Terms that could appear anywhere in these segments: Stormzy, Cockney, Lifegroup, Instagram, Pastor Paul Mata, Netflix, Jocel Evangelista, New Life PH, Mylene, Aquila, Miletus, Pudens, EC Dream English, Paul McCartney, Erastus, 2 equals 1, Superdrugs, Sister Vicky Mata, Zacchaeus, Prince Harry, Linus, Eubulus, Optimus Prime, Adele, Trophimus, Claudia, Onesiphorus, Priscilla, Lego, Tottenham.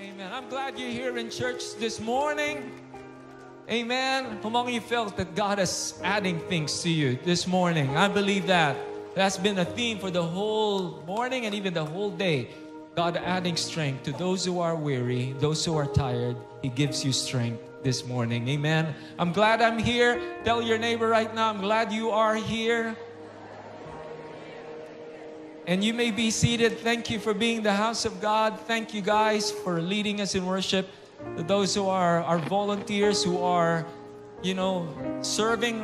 Amen. I'm glad you're here in church this morning. Amen. Among you felt that God is adding things to you this morning. I believe that. That's been a theme for the whole morning and even the whole day. God adding strength to those who are weary, those who are tired. He gives you strength this morning. Amen. I'm glad I'm here. Tell your neighbor right now, I'm glad you are here. And you may be seated. Thank you for being the house of God. Thank you guys for leading us in worship. To those who are our volunteers who are, you know, serving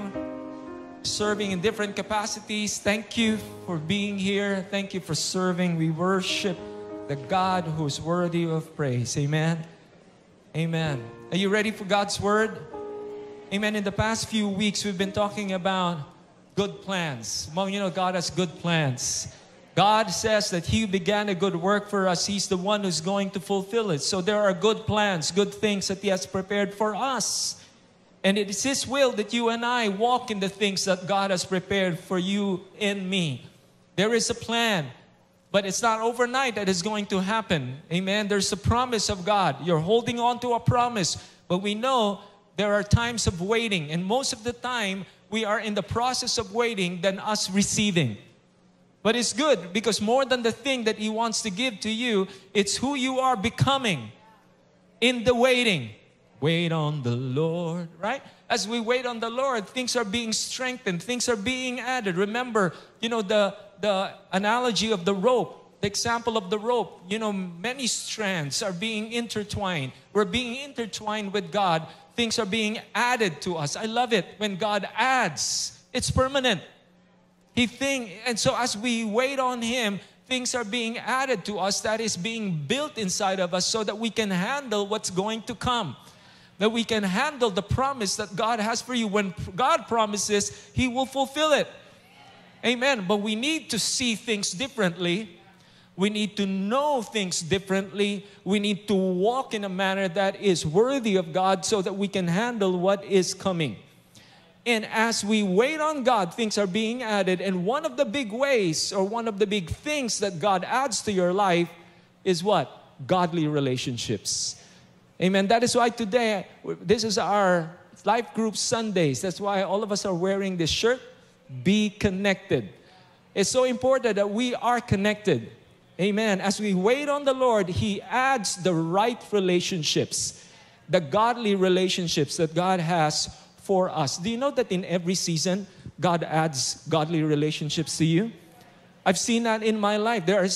in different capacities. Thank you for being here. Thank you for serving. We worship the God who is worthy of praise. Amen. Amen. Are you ready for God's word? Amen. In the past few weeks, we've been talking about good plans. Well, you know, God has good plans. God says that He began a good work for us. He's the one who's going to fulfill it. So there are good plans, good things that He has prepared for us. And it is His will that you and I walk in the things that God has prepared for you and me. There is a plan, but it's not overnight that is going to happen. Amen. There's a promise of God. You're holding on to a promise, but we know there are times of waiting. And most of the time, we are in the process of waiting than us receiving. But it's good because more than the thing that He wants to give to you, it's who you are becoming in the waiting. Wait on the Lord, right? As we wait on the Lord, things are being strengthened. Things are being added. Remember, you know, the analogy of the rope, the example of the rope. You know, many strands are being intertwined. We're being intertwined with God. Things are being added to us. I love it. When God adds, it's permanent. And so as we wait on Him, things are being added to us that is being built inside of us so that we can handle what's going to come. That we can handle the promise that God has for you. When God promises, He will fulfill it. Amen. But we need to see things differently. We need to know things differently. We need to walk in a manner that is worthy of God so that we can handle what is coming. And as we wait on God, things are being added. And one of the big ways or one of the big things that God adds to your life is what? Godly relationships. Amen. That is why today, this is our Life Group Sundays. That's why all of us are wearing this shirt. Be connected. It's so important that we are connected. Amen. As we wait on the Lord, He adds the right relationships, the godly relationships that God has for us. Do you know that in every season, God adds godly relationships to you? I've seen that in my life. There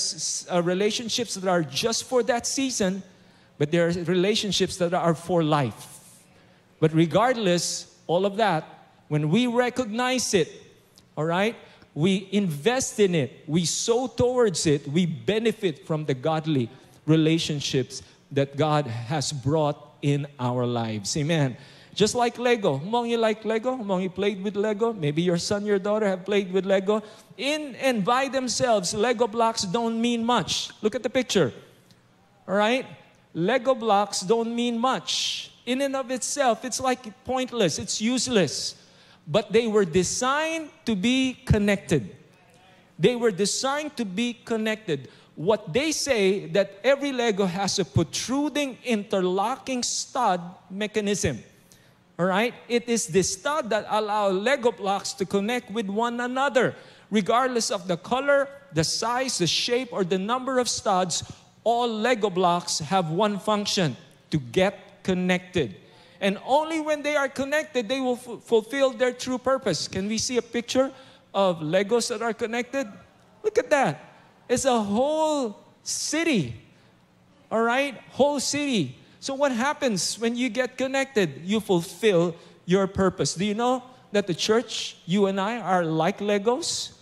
are relationships that are just for that season, but there are relationships that are for life. But regardless, all of that, when we recognize it, all right, we invest in it, we sow towards it, we benefit from the godly relationships that God has brought in our lives. Amen. Just like Lego. Among you like Lego? Among you played with Lego? Maybe your son, your daughter have played with Lego. In and by themselves, Lego blocks don't mean much. Look at the picture. All right? Lego blocks don't mean much. In and of itself, it's like pointless. It's useless. But they were designed to be connected. They were designed to be connected. What they say that every Lego has a protruding interlocking stud mechanism. All right? It is the stud that allows Lego blocks to connect with one another. Regardless of the color, the size, the shape, or the number of studs, all Lego blocks have one function, to get connected. And only when they are connected, they will fulfill their true purpose. Can we see a picture of Legos that are connected? Look at that. It's a whole city. All right? Whole city. So what happens when you get connected? You fulfill your purpose. Do you know that the church, you and I, are like Legos?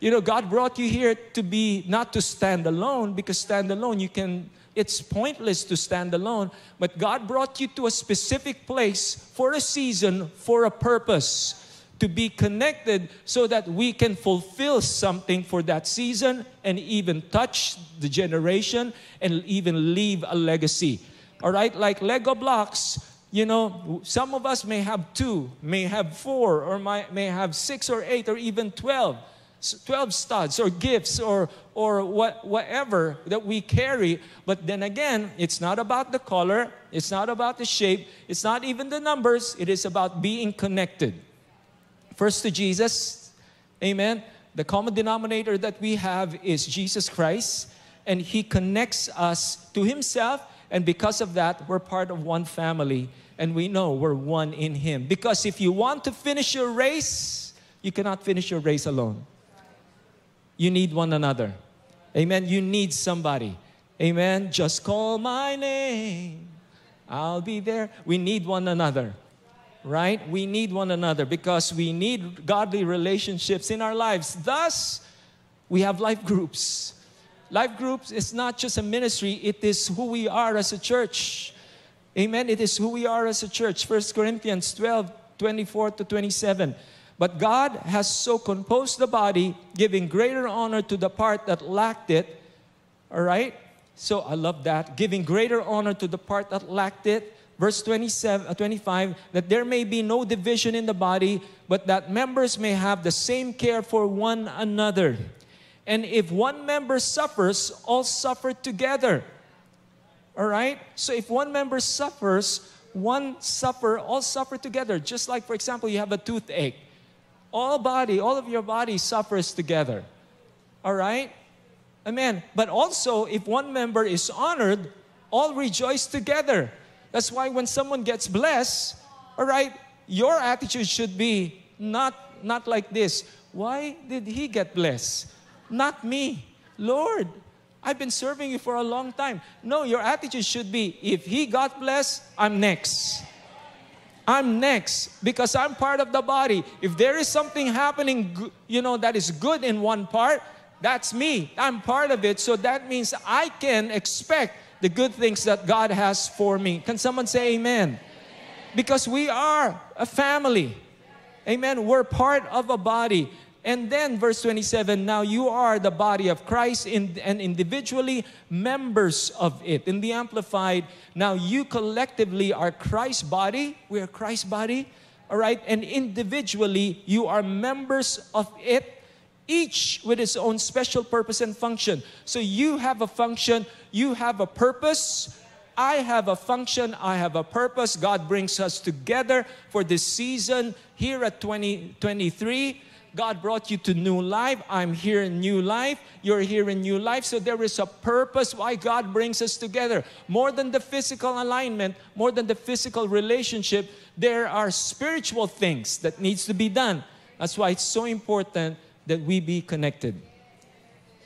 You know, God brought you here to be, not to stand alone, because stand alone, you can, it's pointless to stand alone. But God brought you to a specific place for a season, for a purpose, to be connected so that we can fulfill something for that season and even touch the generation and even leave a legacy. All right, like Lego blocks, you know, some of us may have 2, may have 4, or may have 6 or 8 or even 12. 12 studs or gifts or whatever that we carry. But then again, it's not about the color. It's not about the shape. It's not even the numbers. It is about being connected. First to Jesus. Amen. The common denominator that we have is Jesus Christ. And He connects us to Himself. And because of that, we're part of one family. And we know we're one in Him. Because if you want to finish your race, you cannot finish your race alone. You need one another. Amen. You need somebody. Amen. Just call my name. I'll be there. We need one another. Right? We need one another because we need godly relationships in our lives. Thus, we have life groups. Life groups is not just a ministry. It is who we are as a church. Amen. It is who we are as a church. 1 Corinthians 12, 24 to 27. But God has so composed the body, giving greater honor to the part that lacked it. All right? So I love that. Giving greater honor to the part that lacked it. Verse 25, that there may be no division in the body, but that members may have the same care for one another. And if one member suffers, all suffer together. All right? So if one member suffers, all suffer together. Just like, for example, you have a toothache. All of your body suffers together. All right? Amen. But also, if one member is honored, all rejoice together. That's why when someone gets blessed, all right, your attitude should be not like this. Why did he get blessed? Not me. Lord, I've been serving you for a long time. No, your attitude should be, if he got blessed, I'm next. I'm next because I'm part of the body. If there is something happening, you know, that is good in one part, that's me. I'm part of it. So that means I can expect the good things that God has for me. Can someone say amen? Amen. Because we are a family. Amen. We're part of a body. And then verse 27, now you are the body of Christ and individually members of it. In the Amplified, now you collectively are Christ's body. We are Christ's body. All right. And individually, you are members of it, each with its own special purpose and function. So you have a function. You have a purpose. I have a function. I have a purpose. God brings us together for this season here at 2023. God brought you to New Life. I'm here in New Life. You're here in New Life. So there is a purpose why God brings us together. More than the physical alignment, more than the physical relationship, there are spiritual things that needs to be done. That's why it's so important that we be connected.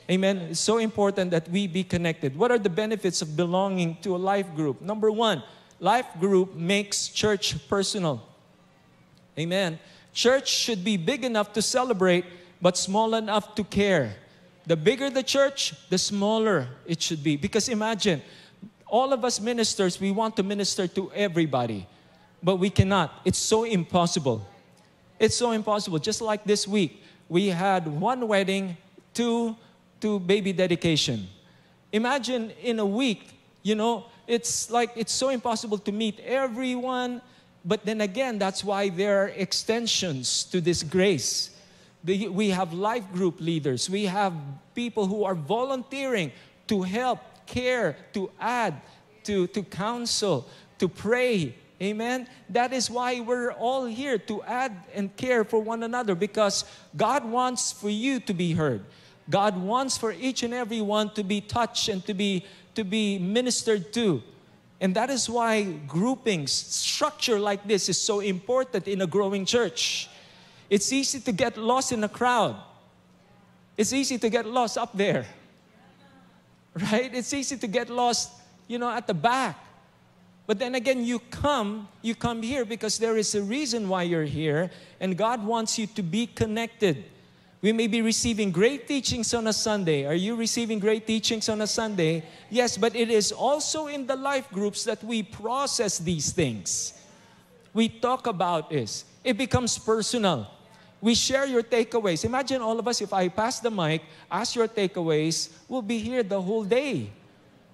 Amen. It's so important that we be connected. What are the benefits of belonging to a life group? Number one, life group makes church personal. Amen. Church should be big enough to celebrate, but small enough to care. The bigger the church, the smaller it should be. Because imagine, all of us ministers, we want to minister to everybody. But we cannot. It's so impossible. It's so impossible. Just like this week, we had one wedding, two baby dedication. Imagine in a week, you know, it's like it's so impossible to meet everyone. But then again, that's why there are extensions to this grace. We have life group leaders. We have people who are volunteering to help, care, to add, to counsel, to pray. Amen? That is why we're all here, to add and care for one another. Because God wants for you to be heard. God wants for each and every one to be touched and to be ministered to. And that is why groupings, structure like this is so important in a growing church. It's easy to get lost in a crowd. It's easy to get lost up there. Right? It's easy to get lost, you know, at the back. But then again, you come here because there is a reason why you're here. And God wants you to be connected. We may be receiving great teachings on a Sunday. Are you receiving great teachings on a Sunday? Yes, but it is also in the life groups that we process these things. We talk about this. It becomes personal. We share your takeaways. Imagine all of us, if I pass the mic, ask your takeaways, we'll be here the whole day.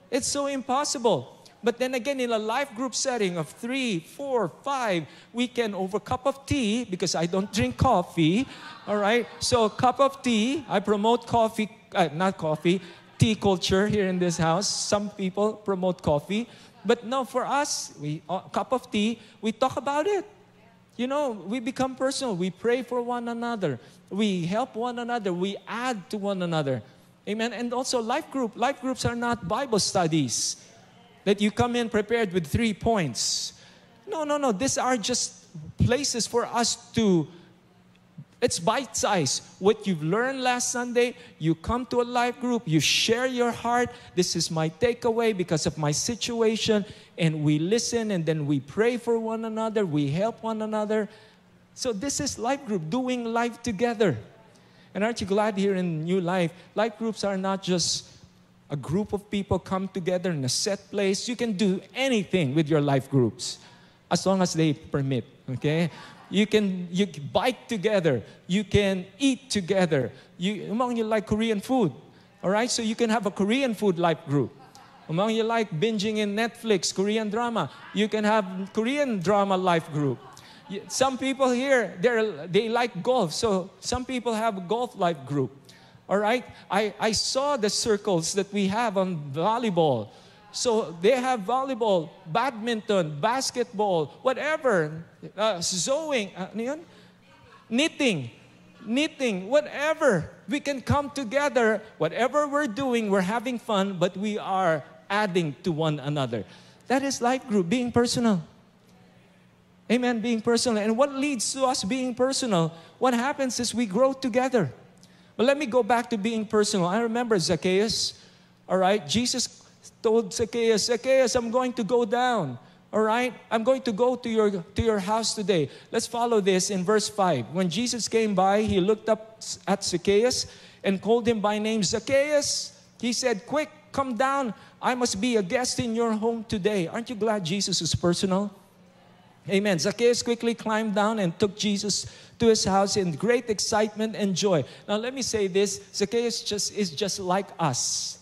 It's so impossible. But then again, in a life group setting of 3, 4, 5, we can, over a cup of tea, because I don't drink coffee, all right? So a cup of tea, I promote coffee, not coffee, tea culture here in this house. Some people promote coffee. But no, for us, a cup of tea, we talk about it. You know, we become personal. We pray for one another. We help one another. We add to one another. Amen. And also life groups are not Bible studies that you come in prepared with 3 points. No, no, no. These are just places for us to, it's bite-sized. What you've learned last Sunday, you come to a life group, you share your heart. This is my takeaway because of my situation. And we listen and then we pray for one another. We help one another. So this is life group, doing life together. And aren't you glad here in New Life, life groups are not just a group of people come together in a set place. You can do anything with your life groups as long as they permit, okay? You can bike together. You can eat together. Among you like Korean food, all right? So you can have a Korean food life group. Among you like binging in Netflix, Korean drama. You can have Korean drama life group. Some people here, they like golf. So some people have a golf life group. All right? I saw the circles that we have on volleyball. So they have volleyball, badminton, basketball, whatever. Sewing, knitting, whatever. We can come together. Whatever we're doing, we're having fun, but we are adding to one another. That is life group, being personal. Amen, being personal. And what leads to us being personal? What happens is we grow together. But let me go back to being personal. I remember Zacchaeus, all right? Jesus told Zacchaeus, Zacchaeus, I'm going to go down, all right? I'm going to go to your house today. Let's follow this in verse 5. When Jesus came by, he looked up at Zacchaeus and called him by name, Zacchaeus. He said, quick, come down. I must be a guest in your home today. Aren't you glad Jesus is personal? Amen. Zacchaeus quickly climbed down and took Jesus to his house in great excitement and joy. Now, let me say this. Zacchaeus is just like us.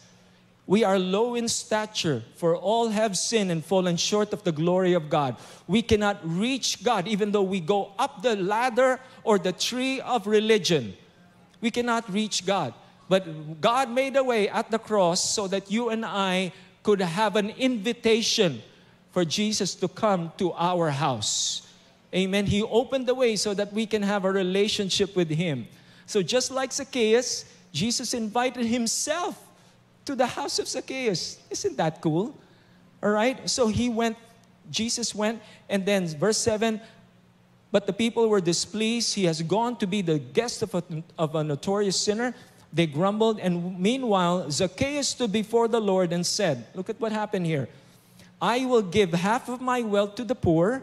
We are low in stature, for all have sinned and fallen short of the glory of God. We cannot reach God, even though we go up the ladder or the tree of religion. We cannot reach God. But God made a way at the cross so that you and I could have an invitation for Jesus to come to our house. Amen. He opened the way so that we can have a relationship with Him. So just like Zacchaeus, Jesus invited Himself to the house of Zacchaeus. Isn't that cool? All right? So He went, Jesus went, and then verse 7, but the people were displeased. He has gone to be the guest of a notorious sinner. They grumbled, and meanwhile, Zacchaeus stood before the Lord and said, look at what happened here. I will give half of my wealth to the poor,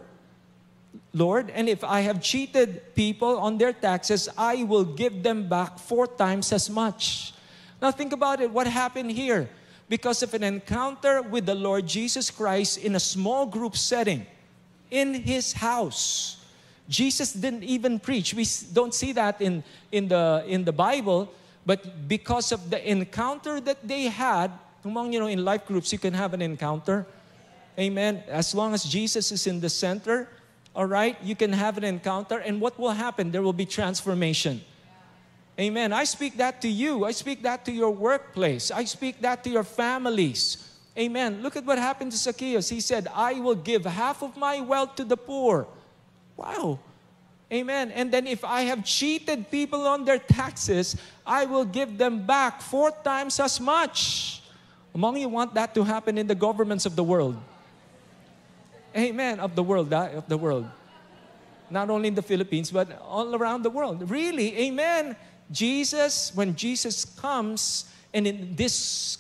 Lord, and if I have cheated people on their taxes, I will give them back 4 times as much. Now think about it, what happened here? Because of an encounter with the Lord Jesus Christ in a small group setting, in His house. Jesus didn't even preach. We don't see that in the Bible, but because of the encounter that they had, among, you know, in life groups, you can have an encounter. Amen. As long as Jesus is in the center, all right, you can have an encounter. And what will happen? There will be transformation. Amen. I speak that to you. I speak that to your workplace. I speak that to your families. Amen. Look at what happened to Zacchaeus. He said, I will give half of my wealth to the poor. Wow. Amen. And then if I have cheated people on their taxes, I will give them back 4 times as much. Among you want that to happen in the governments of the world. Amen. Of the world. Not only in the Philippines, but all around the world. Really, amen. Jesus, when Jesus comes, and in this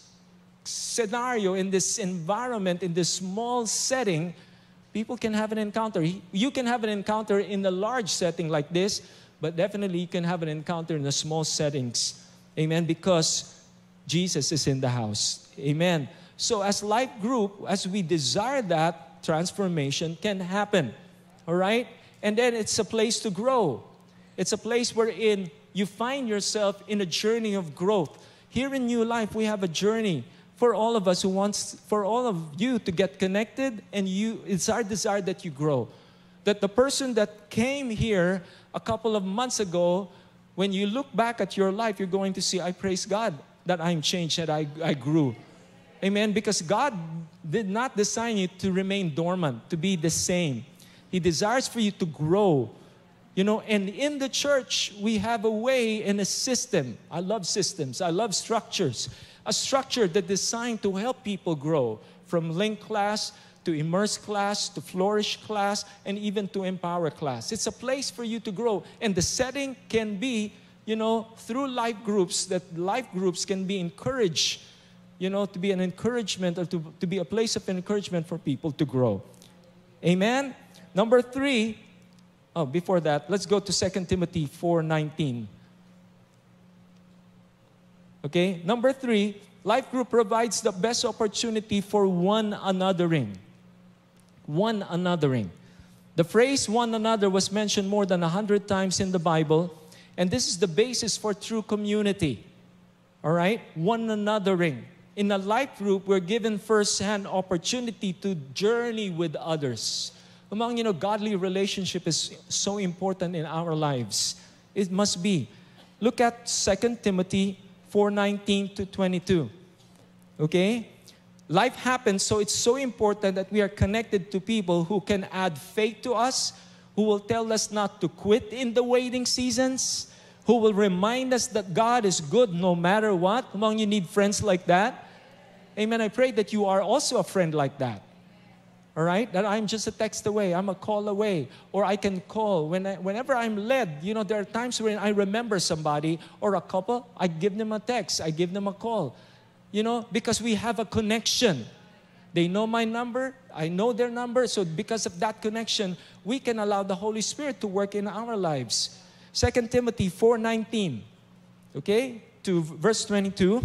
scenario, in this environment, in this small setting, people can have an encounter. You can have an encounter in a large setting like this, but definitely you can have an encounter in the small settings. Amen. Because Jesus is in the house. Amen. So as life group, as we desire that, transformation can happen. All right? And then it's a place to grow. It's a place wherein you find yourself in a journey of growth. Here in New Life, we have a journey for all of us who wants, for all of you to get connected, and you, it's our desire that you grow. That the person that came here a couple of months ago, when you look back at your life, you're going to see, I praise God that I'm changed, that I grew. Amen? Because God did not design you to remain dormant, to be the same. He desires for you to grow. You know, and in the church, we have a way and a system. I love systems. I love structures. A structure that's designed to help people grow, from link class to immerse class to flourish class and even to empower class. It's a place for you to grow. And the setting can be, you know, through life groups, that life groups can be encouraged, you know, to be an encouragement or to be a place of encouragement for people to grow. Amen? Number three. Oh, before that, let's go to 2 Timothy 4:19. Okay, number three, Life Group provides the best opportunity for one anothering. One anothering. The phrase one another was mentioned more than 100 times in the Bible, and this is the basis for true community. All right, one anothering. In a Life Group, we're given first-hand opportunity to journey with others. Among, you know, godly relationship is so important in our lives. It must be. Look at 2 Timothy 4:19 to 22. Okay? Life happens, so it's so important that we are connected to people who can add faith to us, who will tell us not to quit in the waiting seasons, who will remind us that God is good no matter what. Among you need friends like that. Amen. I pray that you are also a friend like that. All right? That I'm just a text away. I'm a call away. Or I can call. Whenever I'm led, you know, there are times when I remember somebody or a couple, I give them a text. I give them a call. You know, because we have a connection. They know my number. I know their number. So because of that connection, we can allow the Holy Spirit to work in our lives. 2 Timothy 4:19, okay, to verse 22.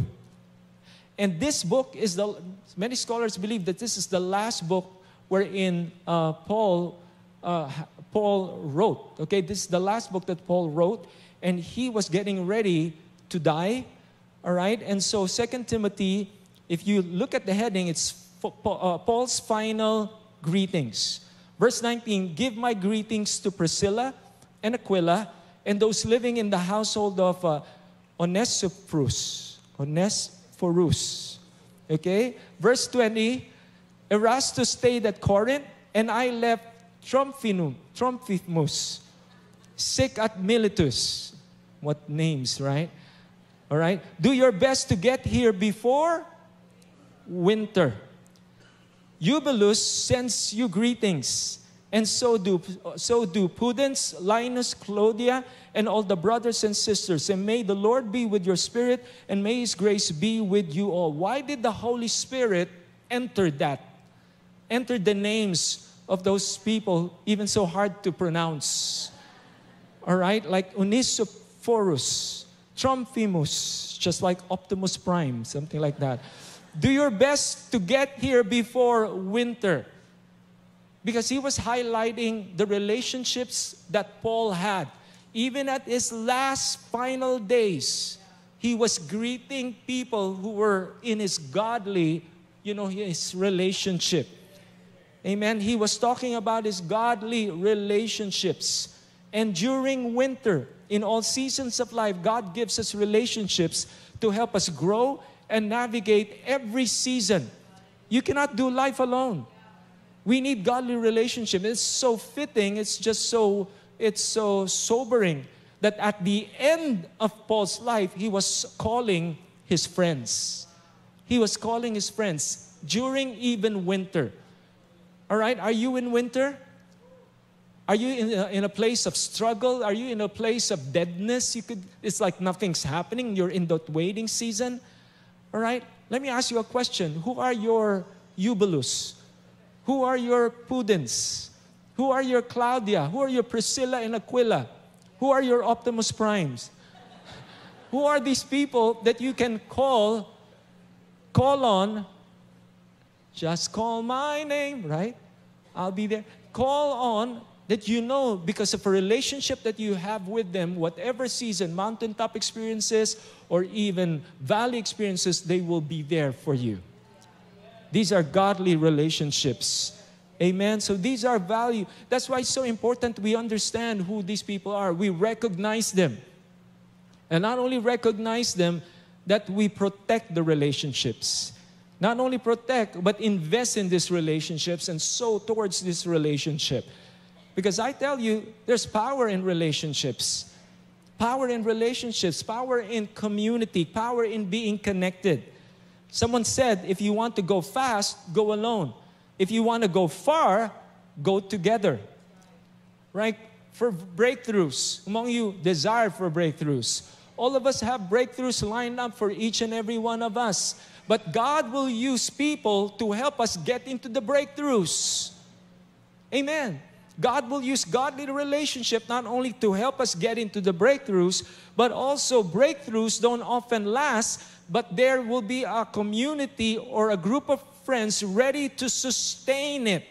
And this book is the, many scholars believe that this is the last book wherein Paul wrote. Okay, this is the last book that Paul wrote, and he was getting ready to die. All right, and so 2 Timothy, if you look at the heading, it's Paul's final greetings. Verse 19, give my greetings to Priscilla and Aquila and those living in the household of Onesiphorus. Onesiphorus. Okay, verse 20, Erastus stayed at Corinth, and I left Trophimus, sick at Miletus. What names, right? All right. Do your best to get here before winter. Eubulus sends you greetings, and so do Pudens, Linus, Claudia, and all the brothers and sisters. And may the Lord be with your spirit, and may His grace be with you all. Why did the Holy Spirit enter that? Enter the names of those people, even so hard to pronounce. All right? Like Onesiphorus, Trophimus, just like Optimus Prime, something like that. Do your best to get here before winter. Because he was highlighting the relationships that Paul had. Even at his last final days, he was greeting people who were in his godly, you know, his relationship. Amen. He was talking about his godly relationships. And during winter, in all seasons of life, God gives us relationships to help us grow and navigate every season. You cannot do life alone. We need godly relationships. It's so fitting. It's just so, it's so sobering that at the end of Paul's life, he was calling his friends. He was calling his friends during even winter. All right, are you in winter? Are you in a place of struggle? Are you in a place of deadness? You could, it's like nothing's happening. You're in that waiting season. All right, let me ask you a question. Who are your Eubulus? Who are your Pudens? Who are your Claudia? Who are your Priscilla and Aquila? Who are your Optimus Primes? Who are these people that you can call on? Just call my name, right? I'll be there. Call on that, you know, because of a relationship that you have with them, whatever season, mountaintop experiences or even valley experiences, they will be there for you. These are godly relationships. Amen. So these are value. That's why it's so important we understand who these people are. We recognize them. And not only recognize them, that we protect the relationships. Not only protect, but invest in these relationships and sow towards this relationship. Because I tell you, there's power in relationships. Power in relationships. Power in community. Power in being connected. Someone said, if you want to go fast, go alone. If you want to go far, go together. Right? For breakthroughs. Among you, desire for breakthroughs. All of us have breakthroughs lined up for each and every one of us. But God will use people to help us get into the breakthroughs. Amen. God will use godly relationship not only to help us get into the breakthroughs, but also breakthroughs don't often last, but there will be a community or a group of friends ready to sustain it.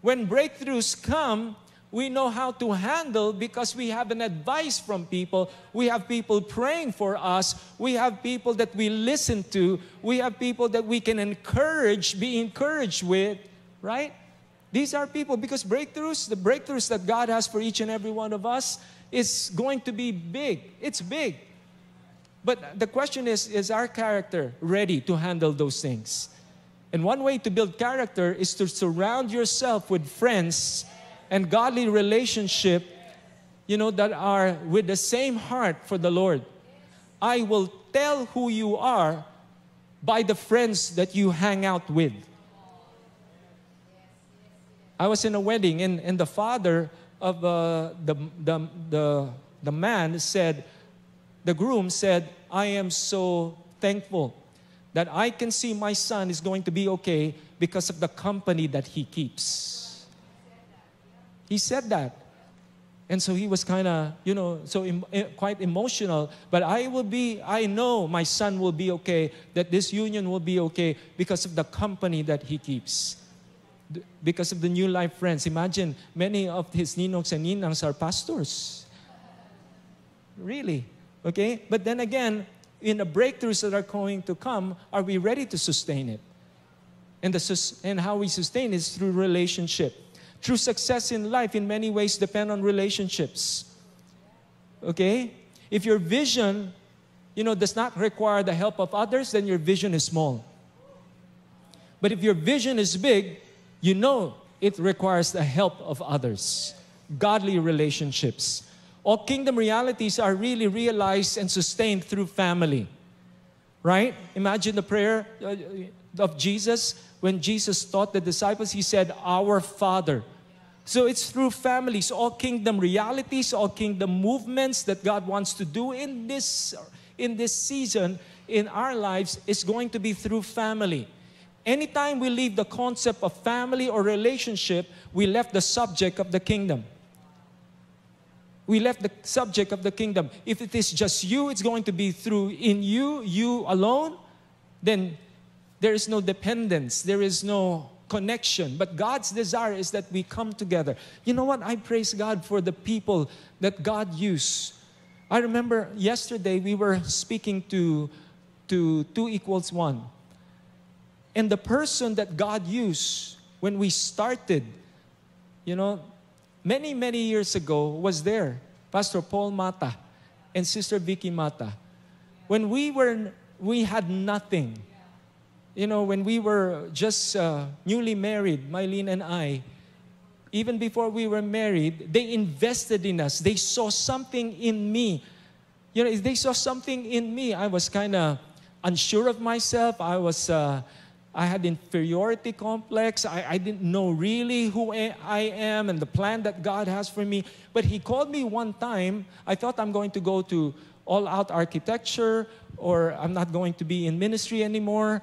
When breakthroughs come, we know how to handle because we have an advice from people. We have people praying for us. We have people that we listen to. We have people that we can encourage, be encouraged with, right? These are people because breakthroughs, the breakthroughs that God has for each and every one of us is going to be big. It's big. But the question is our character ready to handle those things? And one way to build character is to surround yourself with friends and godly relationship, you know, that are with the same heart for the Lord. I will tell who you are by the friends that you hang out with. I was in a wedding, and the father of the man said, the groom said, I am so thankful that I can see my son is going to be okay because of the company that he keeps. He said that. And so he was kind of, you know, so quite emotional. But I know my son will be okay, that this union will be okay because of the company that he keeps. Because of the New Life friends. Imagine, many of his ninoks and ninangs are pastors. Really. Okay? But then again, in the breakthroughs that are going to come, are we ready to sustain it? And, how we sustain is through relationship. True success in life in many ways depend on relationships. Okay? If your vision, you know, does not require the help of others, then your vision is small. But if your vision is big, you know it requires the help of others. Godly relationships. All kingdom realities are really realized and sustained through family. Right? Imagine the prayer of Jesus. When Jesus taught the disciples, He said, Our Father. So it's through families, all kingdom realities, all kingdom movements that God wants to do in this season, in our lives, is going to be through family. Anytime we leave the concept of family or relationship, we left the subject of the kingdom. We left the subject of the kingdom. If it is just you, it's going to be through in you, you alone, then there is no dependence. There is no connection. But God's desire is that we come together. You know what? I praise God for the people that God used. I remember yesterday we were speaking to 2 equals 1. And the person that God used when we started, you know, many, many years ago was there. Pastor Paul Mata and Sister Vicky Mata. When we had nothing. You know, when we were just newly married, Mylene and I, even before we were married, they invested in us. They saw something in me. You know, they saw something in me. I was kind of unsure of myself. I had inferiority complex. I didn't know really who I am and the plan that God has for me. But he called me one time. I thought I'm going to go to all-out architecture, or I'm not going to be in ministry anymore,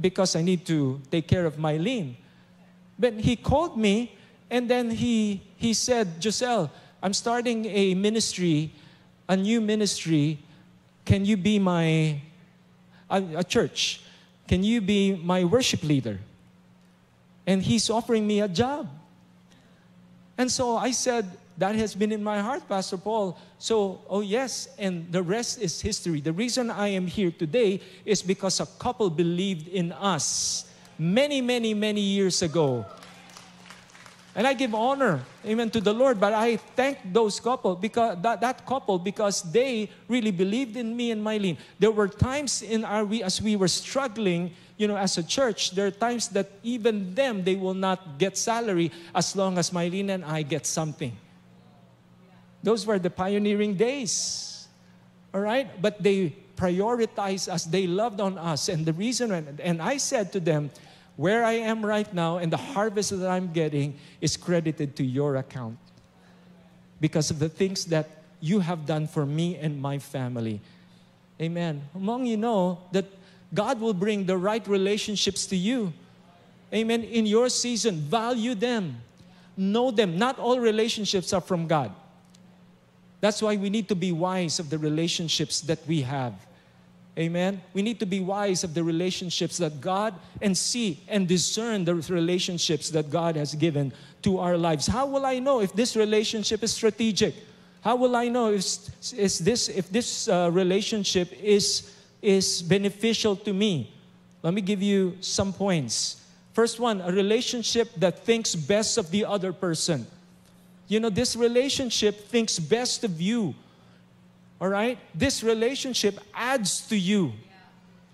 because I need to take care of Mylene. But he called me, and then he said, Jocel, I'm starting a ministry, a new ministry. Can you be my, a church? Can you be my worship leader? And he's offering me a job. And so I said, that has been in my heart, Pastor Paul. So, oh yes, and the rest is history. The reason I am here today is because a couple believed in us. many years ago. And I give honor, amen, to the Lord. But I thank those couple, because that couple, because they really believed in me and Mylene. There were times in as we were struggling, you know, as a church, there are times that even them, they will not get salary as long as Mylene and I get something. Those were the pioneering days, all right? But they prioritized us. They loved on us. And the reason, and I said to them, where I am right now and the harvest that I'm getting is credited to your account because of the things that you have done for me and my family. Amen. Among you know that God will bring the right relationships to you. Amen. In your season, value them. Know them. Not all relationships are from God. That's why we need to be wise of the relationships that we have. Amen? We need to be wise of the relationships that God, and see and discern the relationships that God has given to our lives. How will I know if this relationship is strategic? How will I know if this relationship is beneficial to me? Let me give you some points. First one, a relationship that thinks best of the other person. You know, this relationship thinks best of you. All right? This relationship adds to you.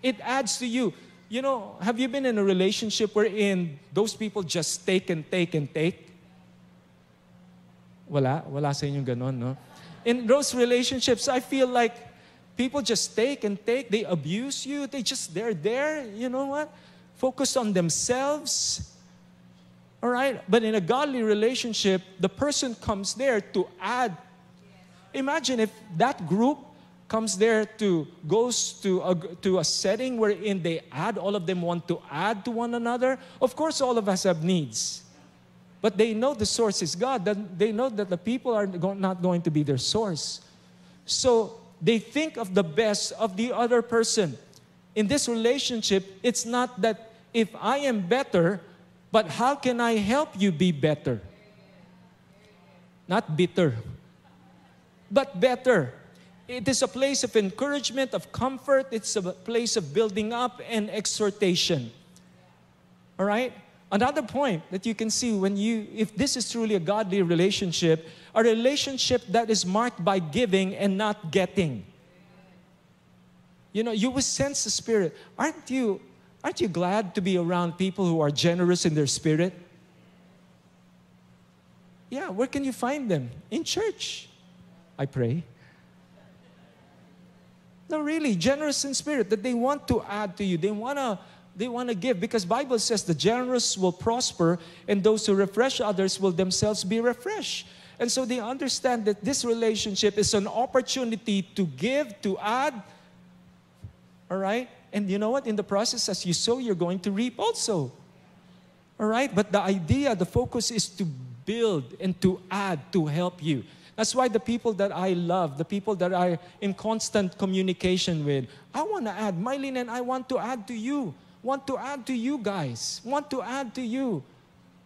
Yeah. It adds to you. You know, have you been in a relationship wherein those people just take and take and take? Wala sa inyong ganon, no? In those relationships, I feel like people just take and take. They abuse you. They're there. You know what? Focus on themselves. All right? But in a godly relationship, the person comes there to add. Imagine if that group comes there goes to a setting wherein they add, all of them want to add to one another. Of course, all of us have needs. But they know the source is God. They know that the people are not going to be their source. So they think of the best of the other person. In this relationship, it's not that if I am better, but how can I help you be better? Not bitter. But better. It is a place of encouragement, of comfort. It's a place of building up and exhortation. All right? Another point that you can see if this is truly a godly relationship, a relationship that is marked by giving and not getting. You know, you will sense the Spirit. Aren't you glad to be around people who are generous in their spirit? Yeah, where can you find them? In church. I pray. No, really, generous in spirit, that they want to add to you. They want to give, because Bible says the generous will prosper, and those who refresh others will themselves be refreshed. And so they understand that this relationship is an opportunity to give, to add. All right? And you know what? In the process, as you sow, you're going to reap also. All right? But the idea, the focus is to build and to add, to help you. That's why the people that I love, the people that I'm in constant communication with, I want to add. Mylene and I want to add to you. Want to add to you guys. Want to add to you.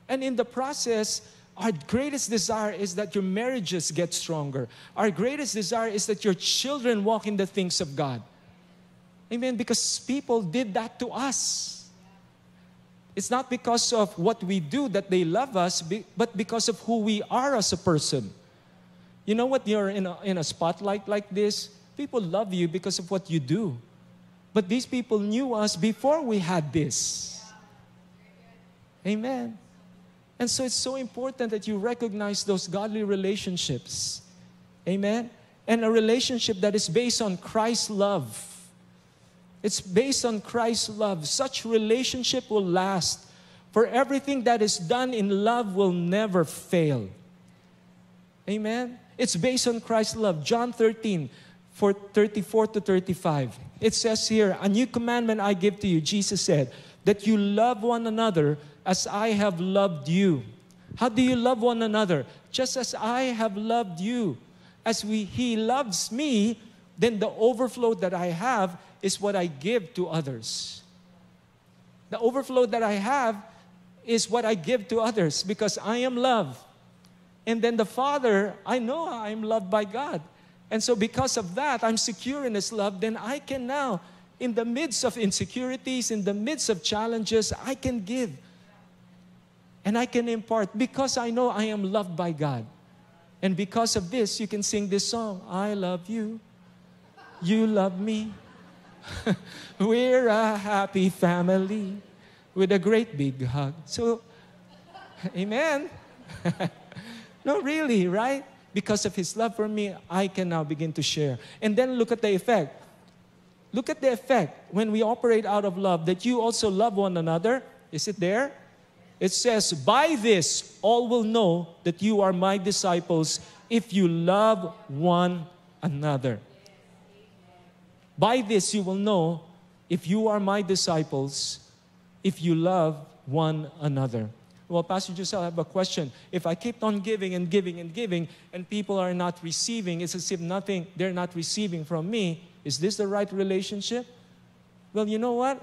And in the process, our greatest desire is that your marriages get stronger. Our greatest desire is that your children walk in the things of God. Amen? Because people did that to us. It's not because of what we do that they love us, but because of who we are as a person. You know what? You're in a spotlight like this. People love you because of what you do. But these people knew us before we had this. Amen. And so it's so important that you recognize those godly relationships. Amen. And a relationship that is based on Christ's love. It's based on Christ's love. Such relationship will last. For everything that is done in love will never fail. Amen. It's based on Christ's love. John 13:34-35. It says here, "A new commandment I give to you," Jesus said, "that you love one another as I have loved you." How do you love one another? Just as I have loved you. As He loves me, then the overflow that I have is what I give to others. The overflow that I have is what I give to others, because I am love. And then the Father, I know I'm loved by God. And so because of that, I'm secure in His love. Then I can now in the midst of insecurities, in the midst of challenges, I can give. And I can impart because I know I am loved by God. And because of this, you can sing this song. I love you. You love me. We're a happy family with a great big hug. So, amen. No, really, right? Because of His love for me, I can now begin to share. And then look at the effect. Look at the effect when we operate out of love, that you also love one another. Is it there? It says, by this, all will know that you are my disciples if you love one another. By this, you will know if you are my disciples if you love one another. Well, Pastor Jocel, I have a question. If I keep on giving and giving and giving and people are not receiving, it's as if nothing, they're not receiving from me, is this the right relationship? Well, you know what?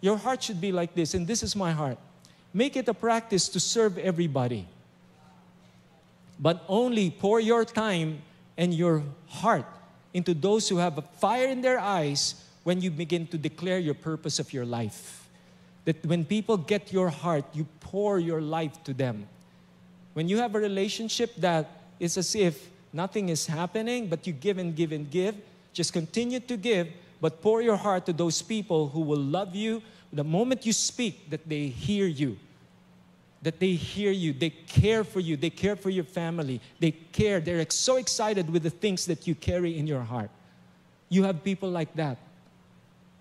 Your heart should be like this, and this is my heart. Make it a practice to serve everybody. But only pour your time and your heart into those who have a fire in their eyes when you begin to declare your purpose of your life. That when people get your heart, you pour your life to them. When you have a relationship that is as if nothing is happening, but you give and give and give, just continue to give, but pour your heart to those people who will love you. The moment you speak, that they hear you. That they hear you. They care for you. They care for your family. They care. They're so excited with the things that you carry in your heart. You have people like that.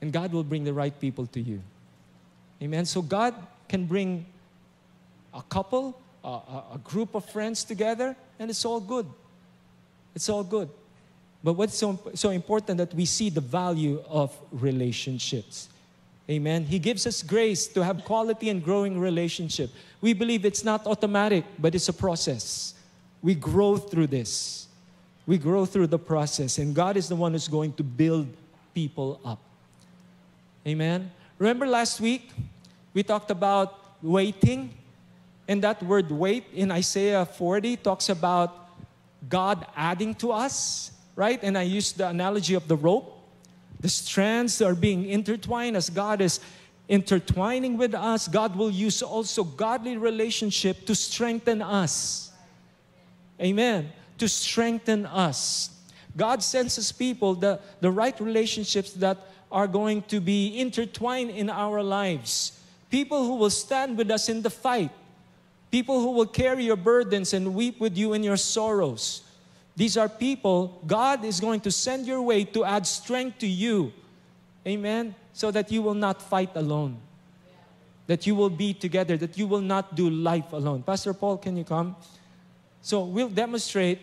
And God will bring the right people to you. Amen. So God can bring a couple, a group of friends together, and it's all good. It's all good. But what's so important that we see the value of relationships. Amen. He gives us grace to have quality and growing relationship. We believe it's not automatic, but it's a process. We grow through this. We grow through the process. And God is the one who's going to build people up. Amen. Remember last week, we talked about waiting. And that word wait in Isaiah 40 talks about God adding to us. Right? And I used the analogy of the rope. The strands are being intertwined as God is intertwining with us. God will use also godly relationship to strengthen us. Amen. To strengthen us. God sends us people, the right relationships that are going to be intertwined in our lives. People who will stand with us in the fight. People who will carry your burdens and weep with you in your sorrows. These are people God is going to send your way to add strength to you. Amen? So that you will not fight alone. That you will be together. That you will not do life alone. Pastor Paul, can you come? So we'll demonstrate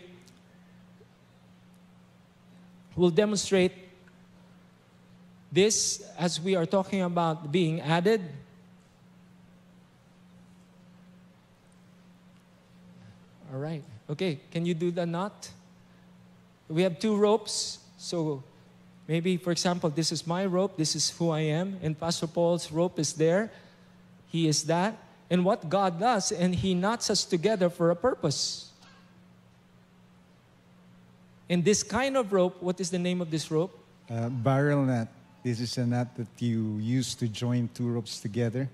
this as we are talking about being added. All right. Okay, can you do the knot? We have two ropes, so maybe, for example, this is my rope, this is who I am, and Pastor Paul's rope is there. He is that. And what God does, and He knots us together for a purpose. And this kind of rope, what is the name of this rope? Barrel knot. This is a knot that you use to join two ropes together.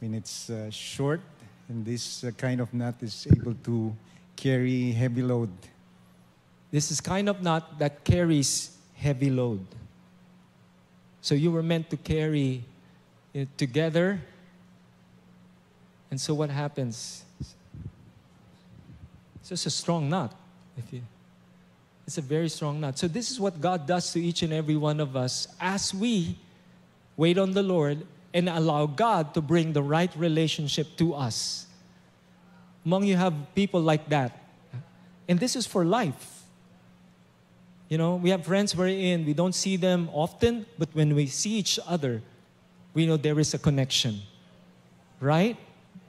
When it's short, and this kind of knot is able to carry heavy load. This is kind of knot that carries heavy load. So you were meant to carry it together. And so what happens? It's just a strong knot. It's a very strong knot. So this is what God does to each and every one of us as we wait on the Lord and allow God to bring the right relationship to us. Among you have people like that. And this is for life. You know, we have friends wherein we don't see them often, but when we see each other, we know there is a connection. Right?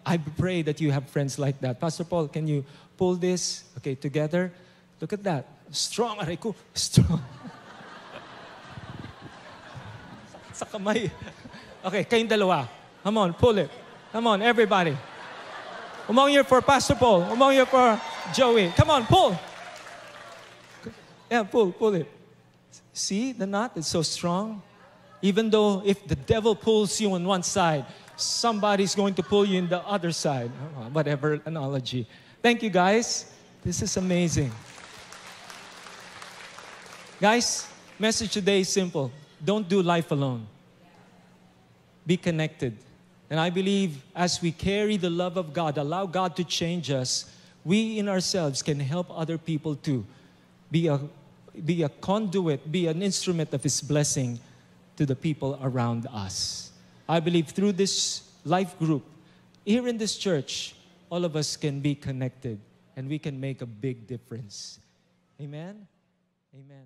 I pray that you have friends like that. Pastor Paul, can you pull this? Okay, together. Look at that. Strong, Areku. Strong. Sa kamay. Okay, kayong dalawa. Come on, pull it. Come on, everybody. Among you for Pastor Paul. Among you for Joey. Come on, pull. Yeah, pull it. See the knot? It's so strong. Even though if the devil pulls you on one side, somebody's going to pull you in the other side. Whatever analogy. Thank you, guys. This is amazing. Guys, message today is simple. Don't do life alone. Be connected. And I believe as we carry the love of God, allow God to change us, we in ourselves can help other people too. Be a conduit, be an instrument of His blessing to the people around us. I believe through this life group, here in this church, all of us can be connected and we can make a big difference. Amen? Amen.